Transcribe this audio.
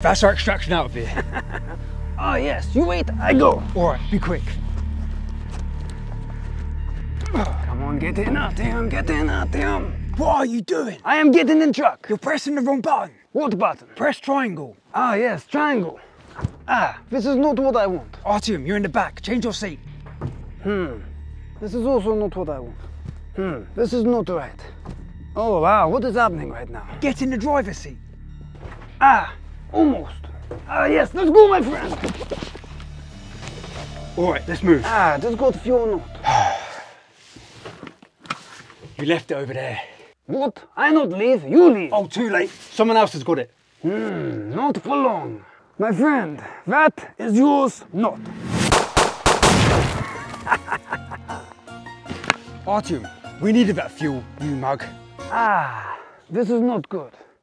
That's our extraction out of here. Ah, yes, you wait, I go. Alright, be quick. Come on, get in, Artyom, get in, Artyom. What are you doing? I am getting in the truck. You're pressing the wrong button. What button? Press triangle. Ah, yes, triangle. Ah, this is not what I want. Artyom, you're in the back. Change your seat. This is also not what I want. This is not right. Oh, wow, what is happening right now? Get in the driver's seat. Ah. Almost. Ah, yes, let's go, my friend. All right, let's move. Ah, just got fuel note. You left it over there. What? I not leave, you leave. Oh, too late. Someone else has got it. Not for long. My friend, that is yours not. Artyom, we needed that fuel, you mug. Ah, this is not good.